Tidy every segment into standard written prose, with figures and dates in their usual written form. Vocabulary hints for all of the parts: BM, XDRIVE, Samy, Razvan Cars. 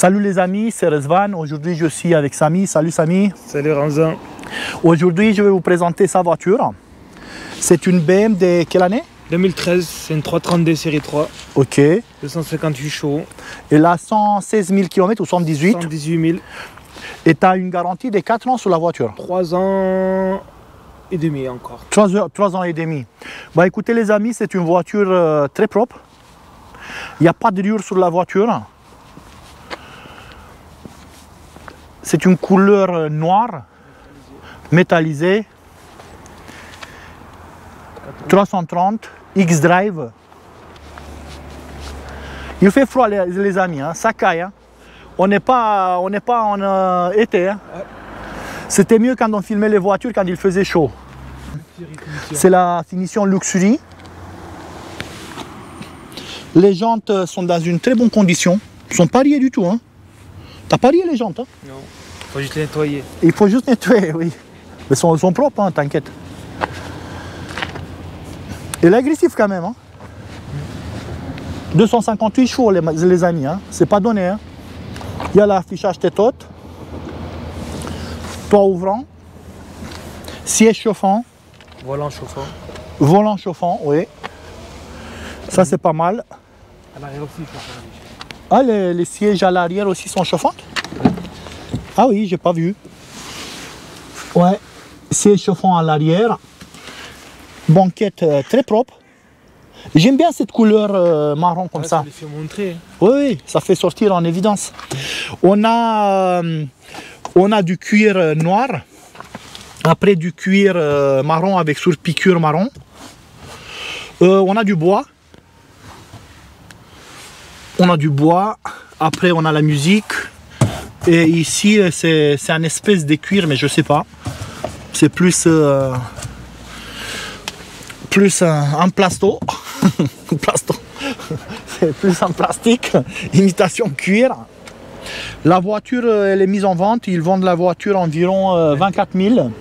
Salut les amis, c'est Razvan. Aujourd'hui je suis avec Samy. Salut Samy. Salut Razvan. Aujourd'hui je vais vous présenter sa voiture. C'est une BM de quelle année? 2013, c'est une 332 série 3. Ok. 258 chevaux. Elle a 116 000 km ou 118. 118 000. Et tu as une garantie de 4 ans sur la voiture. 3 ans et demi encore. 3 ans et demi. Bah écoutez les amis, c'est une voiture très propre. Il n'y a pas de rayures sur la voiture. C'est une couleur noire, métallisée. 330 XDRIVE. Il fait froid les amis, hein. Ça caille. Hein. On n'est pas en été. Hein. C'était mieux quand on filmait les voitures, quand il faisait chaud. C'est la finition luxury. Les jantes sont dans une très bonne condition. Elles ne sont pas rayées du tout. Hein. Tu n'as pas rayé les jantes, hein? Non, il faut juste les nettoyer. Il faut juste nettoyer, oui. Elles sont propres, hein, t'inquiète. Elle est agressive quand même. Hein. 258 chevaux, les amis. Hein. C'est pas donné. Hein. Il y a l'affichage tête haute, toit ouvrant, siège chauffant. Volant chauffant. Volant chauffant, oui. Ça, c'est pas mal. À l'arrière aussi, ah, les sièges à l'arrière aussi sont chauffants? Ah oui, j'ai pas vu. Ouais, siège chauffant à l'arrière. Banquette très propre. J'aime bien cette couleur marron comme ça. Ça les fait montrer. Oui, oui, ça fait sortir en évidence. On a du cuir noir, après du cuir marron avec surpiqûre marron. On a du bois. On a du bois, après on a la musique. Et ici c'est un espèce de cuir, mais je sais pas. C'est plus en plasto. Plasto. C'est plus en plastique, imitation cuir. La voiture, elle est mise en vente. Ils vendent la voiture environ 24 000.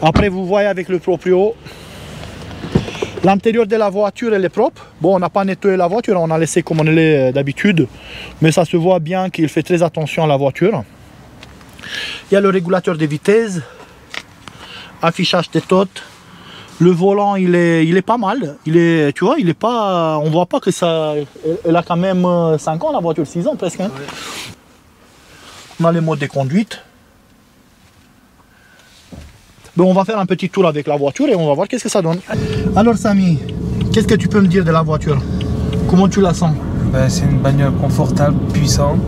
Après vous voyez avec le proprio. L'intérieur de la voiture, elle est propre. Bon, on n'a pas nettoyé la voiture, on a laissé comme on est d'habitude. Mais ça se voit bien qu'il fait très attention à la voiture. Il y a le régulateur de vitesse. Affichage tête haute. Le volant, il est pas mal. Tu vois, il est pas... On voit pas que ça... Elle a quand même 5 ans, la voiture, 6 ans presque. Hein. On a les modes de conduite. Bon, on va faire un petit tour avec la voiture et on va voir qu'est-ce que ça donne. Alors Samy, qu'est-ce que tu peux me dire de la voiture? Comment tu la sens? Ben, c'est une bagnole confortable, puissante.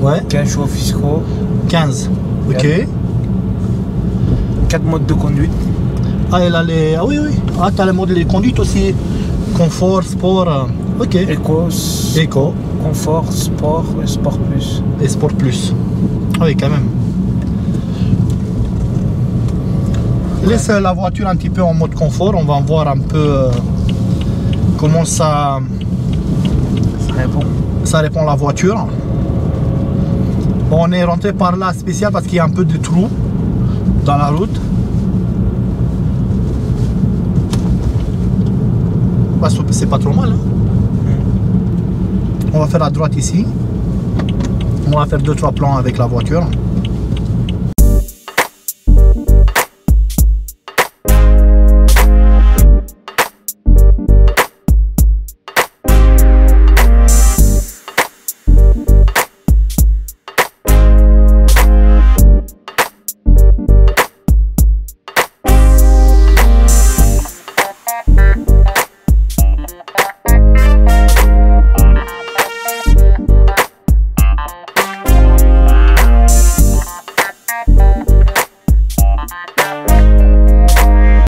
Ouais. 15 chevaux fiscaux. 15. Ok. 4 modes de conduite. Ah, elle a les... Ah oui, oui. Ah, tu as les modes de conduite aussi. Confort, sport. Ok. Eco. Confort, sport et sport plus. Et sport plus. Ah oui, quand même. Laisse la voiture un petit peu en mode confort, on va voir un peu comment ça répond la voiture. On est rentré par là spécial parce qu'il y a un peu de trous dans la route. Bah, c'est pas trop mal. Hein. On va faire à droite ici. On va faire 2-3 plans avec la voiture.